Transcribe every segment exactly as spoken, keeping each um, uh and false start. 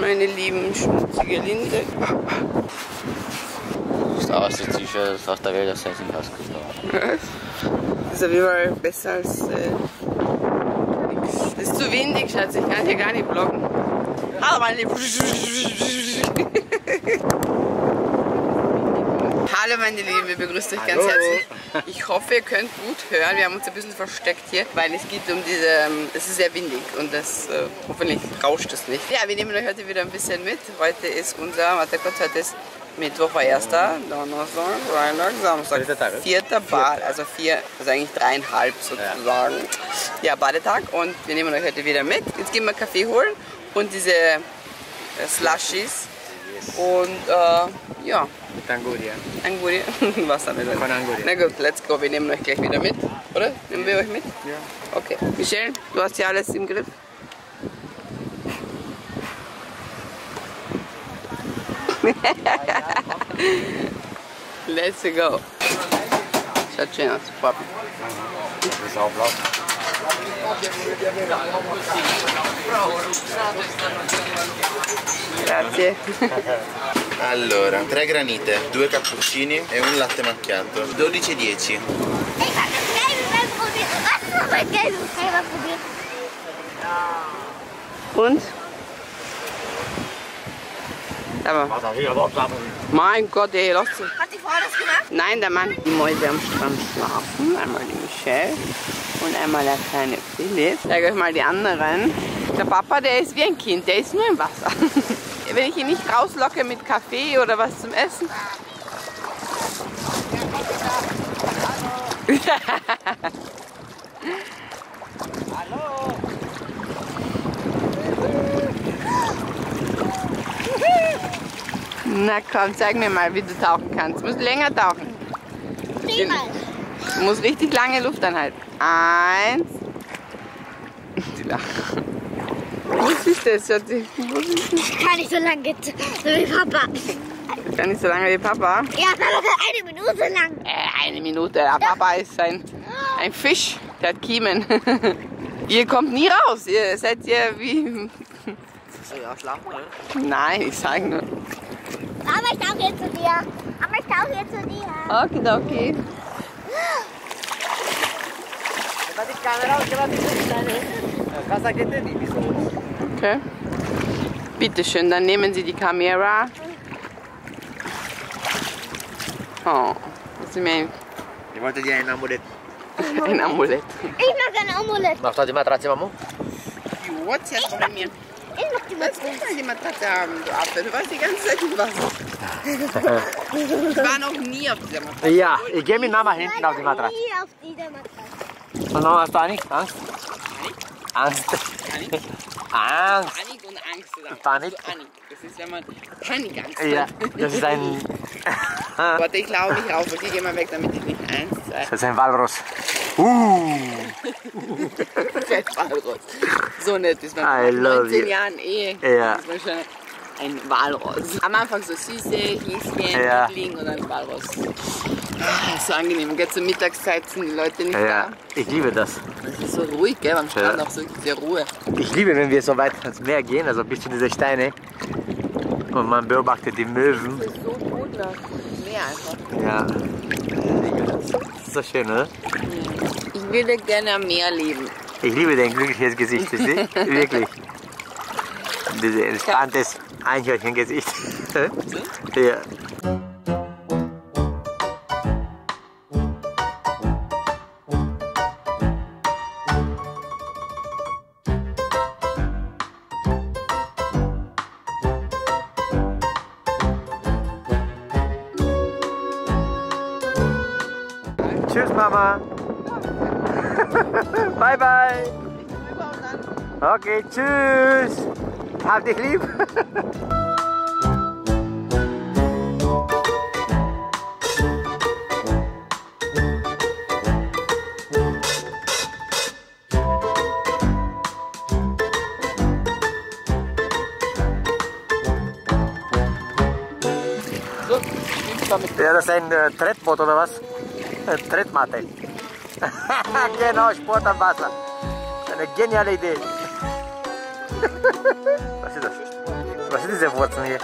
meine lieben schmutzige Linde. Das ist aber das T-Shirt auf der Welt, das heißt nicht ausgedacht. Das ist auf jeden Fall besser als äh, nix. Das ist zu windig, Schatz, ich kann hier gar nicht blocken. Hallo meine lieben. Hallo meine Lieben, wir begrüßen euch ganz herzlich. Ich hoffe, ihr könnt gut hören. Wir haben uns ein bisschen versteckt hier, weil es geht um diese... Es ist sehr windig und das äh, hoffentlich rauscht es nicht. Ja, wir nehmen euch heute wieder ein bisschen mit. Heute ist unser... Warte kurz, heute ist Mittwoch, erster Donnerstag, Freitag, Samstag. Vierter Bad, also vier, also eigentlich dreieinhalb sozusagen. Ja. ja, Badetag und wir nehmen euch heute wieder mit. Jetzt gehen wir Kaffee holen und diese äh, Slushies. Und äh, ja. Mit Anguria. Anguria. Was damit? Von Anguria. Na gut, let's go. Wir nehmen euch gleich wieder mit, oder? Nehmen wir euch mit? Ja. Okay. Michelle, du hast ja alles im Griff. Let's go. Schaut schön aus. Pappen. Das ist auch blau. Grazie. Allora, tre granite, due cappuccini e un latte macchiato. dodici e dieci. Und? Aber. Mein Gott, ey, lass sie. Hat die Frau das gemacht? Nein, der Mann. Die Mäuse am Strand schlafen. Einmal die Michelle und einmal der kleine Philipp. Ich zeige euch mal die anderen. Der Papa, der ist wie ein Kind, der ist nur im Wasser. Wenn ich ihn nicht rauslocke mit Kaffee oder was zum Essen. Hallo! Na komm, zeig mir mal, wie du tauchen kannst. Du musst länger tauchen. Du musst richtig lange Luft anhalten. Eins. Die lachen. Was ist das, Schatzi? Was ist das? Ich kann nicht so lange wie Papa. Ich kann nicht so lange wie Papa? Ja, Papa ist eine Minute lang. Äh, eine Minute. Aber Papa ist ein, ein Fisch, der hat Kiemen. Ihr kommt nie raus. Ihr seid ja wie... Soll ich auch schlafen, oder? Nein, ich sage nur. Aber ich tauche hier zu dir. Aber ich tauche hier zu dir. Okay, okay. Okay. Bitte schön, dann nehmen Sie die Kamera. Oh, was ist mir? Ich wollte dir ein Amulett. Ein Amulett. Ich mag ein Amulett. Machst du die Matratze, Mama? What? Sie hat von mir. Ich mach die Matratze. Ich mach die Matratze haben, du Affe. Du warst die ganze Zeit im Wasser. Ich war noch nie auf dieser Matratze. Ja, ich geh mit Mama hinten auf die Matratze. Ich war noch nie auf dieser Matratze. Und Mama, hast du auch nicht Angst? Angst. Panik? Angst. Panik und Angst zusammen. Panik? Also Panik. Das ist, wenn man Panikangst hat. Ja, das ist ein... Warte, ich laufe nicht auf, ich geh mal weg, damit ich nicht eins, zwei... Das ist ein Walross. Uh. Das ist ein Walross. So nett ist man. I love neunzehn you. Jahren eh. Ja. Das ist schon ein Walross. Am Anfang so Süße, Häschen, ja. Liebling und ein Walross. Das ist so angenehm. Jetzt zur Mittagszeit sind die Leute nicht ja, da. Ich liebe das. Das ist so ruhig, gell? Am Strand ja. Auch so sehr Ruhe. Ich liebe, wenn wir so weit ans Meer gehen, also bis zu diese Steine. Und man beobachtet die Möwen. Das ist so gut nach dem Meer einfach. Ja. Das ist so schön, oder? Ich würde gerne am Meer leben. Ich liebe dein glückliches Gesicht, wirklich. Dieses entspanntes Einhörchengesicht. Ja. Tschüss, Mama. Bye, bye. Okay, tschüss. Hab dich lieb. Ja, das ist ein äh, Trettboot oder was? Trittmatte. Genau, Sport am Wasser. Eine geniale Idee. Was ist das? Was ist diese Wurzeln hier?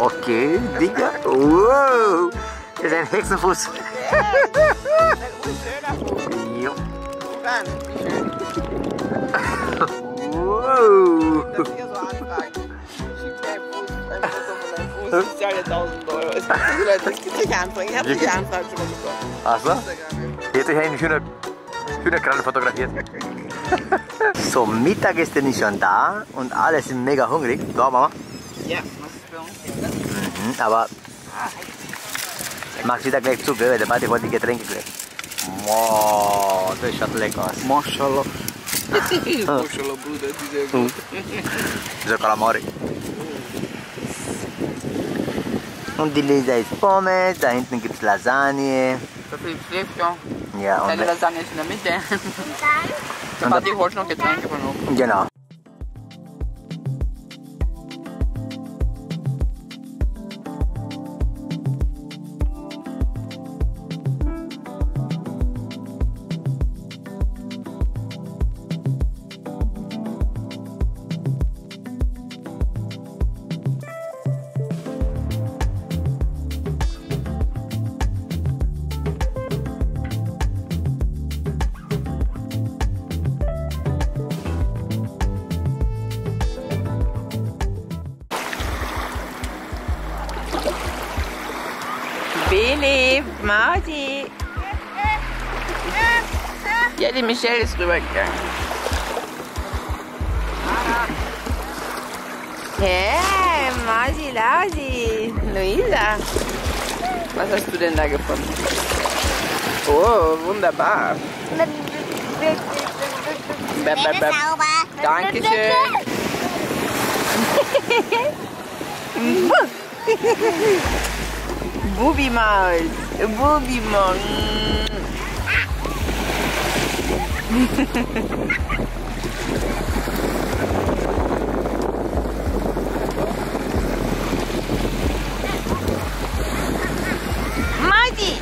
Okay, Digga. Wow. Das ist ein Hexenfuß. Ja. Wow. Das hier so anfragen. Schick deinen Fuß, dein Fuß, dein Fuß. Ich zahle tausend Euro. Es gibt so Leute, es gibt solche Anfragen. Ich habe solche Anfragen schon bekommen. Ach so? Jetzt habe ich einen schönen Hühnerkran fotografiert. So, Mittag ist denn schon da und alle sind mega hungrig. Da, Mama? Ja, machst du für uns? Mhm, aber machst du da gleich zu, weil der Party wollte die Getränke gleich. Wow, das schaut lecker aus. Maschallah. Maschallah, Bruder, die sehr gut. So Kalamari. Und die Lisa ist Pommes, da hinten gibt es Lasagne. Das ist Fläschchen. Ja, und deine Lasagne ist in der Mitte. Und dann hat die Holz noch Getränke von oben. Genau. Billy, Marty. Ja, die Michelle ist rübergegangen. Hey, Marty, Lausi, Luisa. Was hast du denn da gefunden? Oh, wunderbar. Dankeschön. Bubi Maus, Bubi Maus. Marty.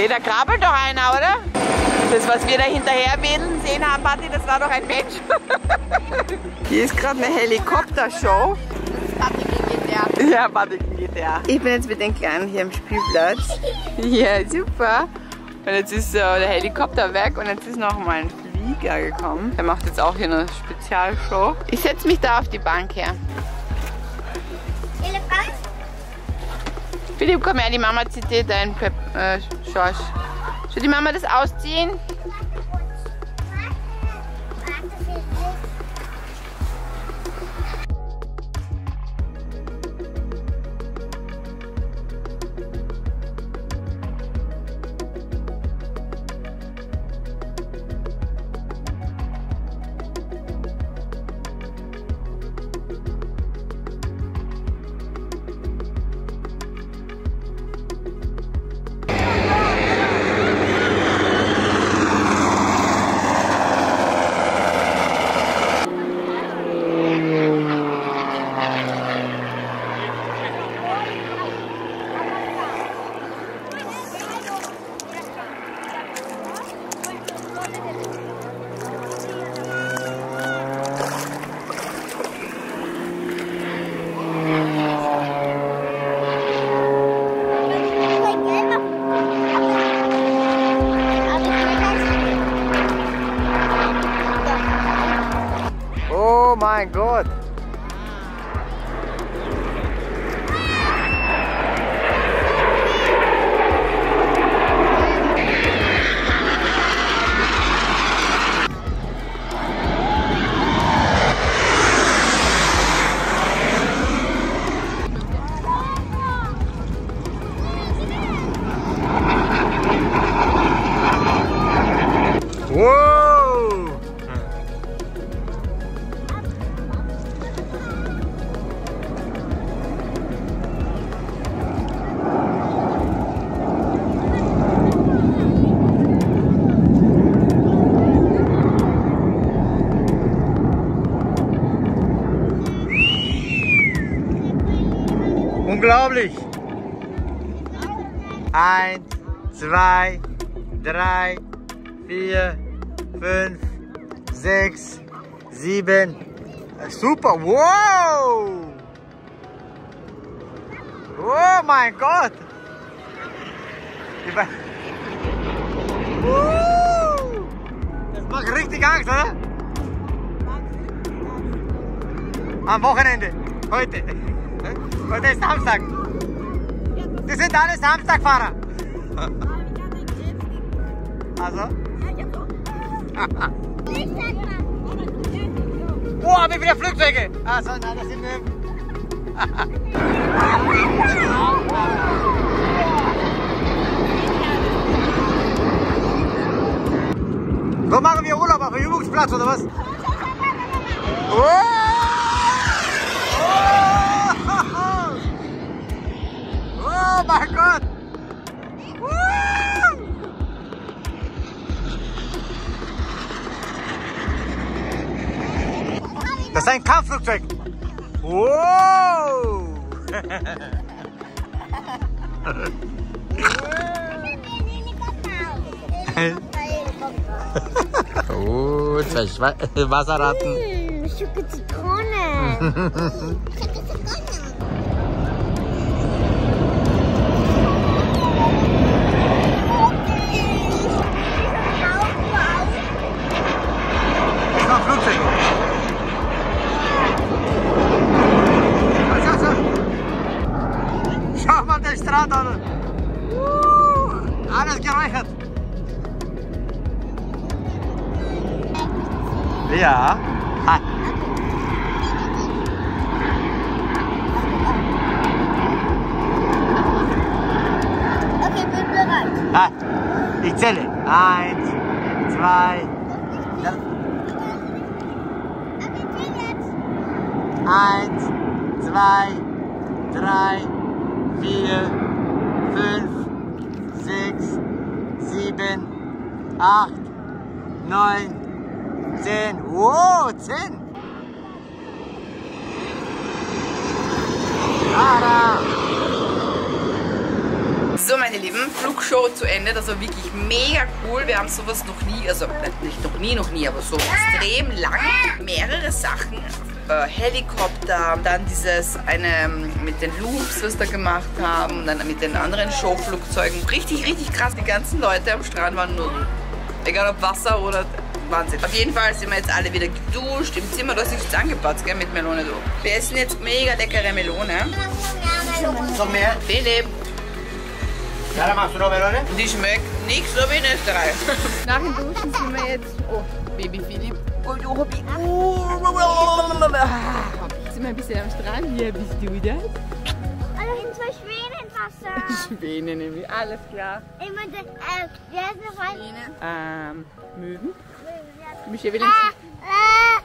Hey, da krabbelt doch einer, oder? Das, was wir da hinterher wedeln sehen haben, Patti, das war doch ein Mensch. Hier ist gerade eine Helikoptershow. Patti gegen Gitter. Ja, Patti gegen Gitter. Ich bin jetzt mit den Kleinen hier am Spielplatz. Ja, super. Und jetzt ist äh, der Helikopter weg und jetzt ist noch mal ein Flieger gekommen. Der macht jetzt auch hier eine Spezialshow. Ich setze mich da auf die Bank her. Philipp, komm her, die Mama zieht dir deinen Pep, äh, Schorsch. Soll die Mama das ausziehen? Unglaublich! Eins, zwei, drei, vier, fünf, sechs, sieben. Super! Wow! Oh mein Gott! Das macht richtig Angst, oder? Am Wochenende, heute. Heute ist Samstag. Das sind alle Samstagfahrer. Also? Oh, hab ich wieder Flugzeuge. Also, nein, das sind wir. So machen wir Urlaub auf dem Übungsplatz, oder was? Oh! Oh mein Gott! Das ist ein Kampfflugzeug! Wow! Oh, zwei Wasserratten! Mm, Schokozitrone! Alles geräuchert. Ja. Ha. Okay, bin bereit. Ha. Ich zähle. Eins, zwei. Ja. Eins, zwei, drei, vier, fünf. sechs, sieben, acht, neun, zehn. Wow, zehn! Tada. So, meine Lieben, Flugshow zu Ende. Das war wirklich mega cool. Wir haben sowas noch nie, also nicht noch nie, noch nie, aber so extrem lang. Mehrere Sachen. Helikopter, dann dieses eine mit den Loops, was wir da gemacht haben, und dann mit den anderen Showflugzeugen. Richtig, richtig krass. Die ganzen Leute am Strand waren nur, egal ob Wasser oder Wahnsinn. Auf jeden Fall sind wir jetzt alle wieder geduscht im Zimmer. Du hast nichts angepatzt, gell, mit Melone. Du. Wir essen jetzt mega leckere Melone. Noch mehr? Philipp. Ja, machst du noch Melone? Die schmeckt nicht so wie in Österreich. Nach dem Duschen sind wir jetzt, oh, Baby Philipp. Sind wir ein bisschen am Strand? Hier bist du wieder. Alle sind zwei Schwäne im Wasser. Schwäne nehmen wir, alles klar. Ich meine, äh, wer ist noch ein? Ähm, Möwen. Michelle will, äh, äh,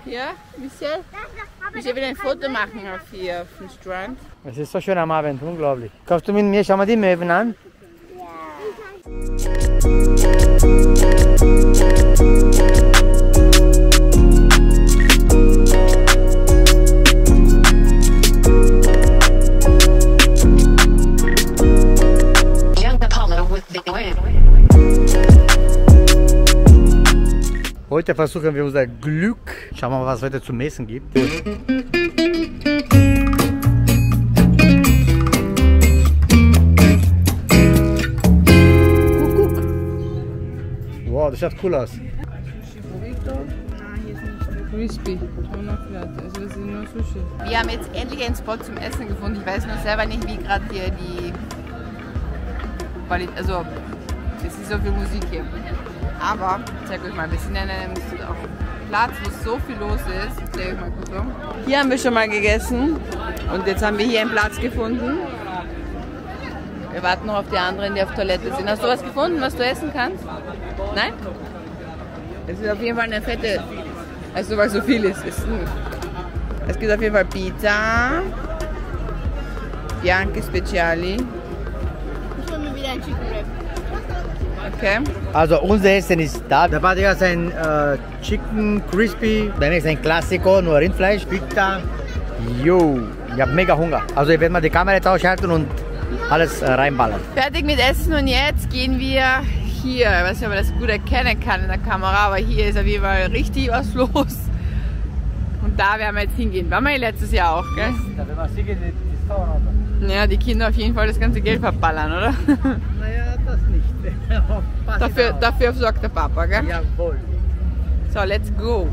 ja, Michelle? Michelle will ein Foto machen auf hier auf dem Strand. Es ist so schön am Abend, unglaublich. Kommst du mit mir? Schau mal die Möwen an. Ja. Heute versuchen wir unser Glück. Schauen wir mal, was es heute zum Essen gibt. Kuckuck. Wow, das schaut cool aus. Crispy, also das ist nur Sushi. Wir haben jetzt endlich einen Spot zum Essen gefunden. Ich weiß nur selber nicht, wie gerade hier die Qualität, also es ist so viel Musik hier. Aber ich zeige euch mal, wir sind an einem Platz, wo so viel los ist. Ich zeige euch mal kurz um. Hier haben wir schon mal gegessen und jetzt haben wir hier einen Platz gefunden. Wir warten noch auf die anderen, die auf Toilette sind. Hast du was gefunden, was du essen kannst? Nein? Es ist auf jeden Fall eine fette. Also weil so viel ist, ist nicht. Es gibt auf jeden Fall Pizza, Bianchi Speciali. Ich hole mir wieder ein Chicken Wrap. Okay. Also unser Essen ist da. Da war ja ein äh, Chicken Crispy, dann ist ein Classico, nur Rindfleisch, Pizza. Jo, Ich habe mega Hunger. Also ich werde mal die Kamera jetzt ausschalten und alles reinballern. Fertig mit Essen und jetzt gehen wir hier. Ich weiß nicht, ob man das gut erkennen kann in der Kamera, aber hier ist auf jeden Fall richtig was los. Und da werden wir jetzt hingehen. Waren wir letztes Jahr auch, gell? Da werden wir sicher die Stauernauter. Ja, die Kinder auf jeden Fall das ganze Geld verballern, oder? Naja, das nicht. dafür, dafür sorgt der Papa, gell? Jawohl. So, let's go.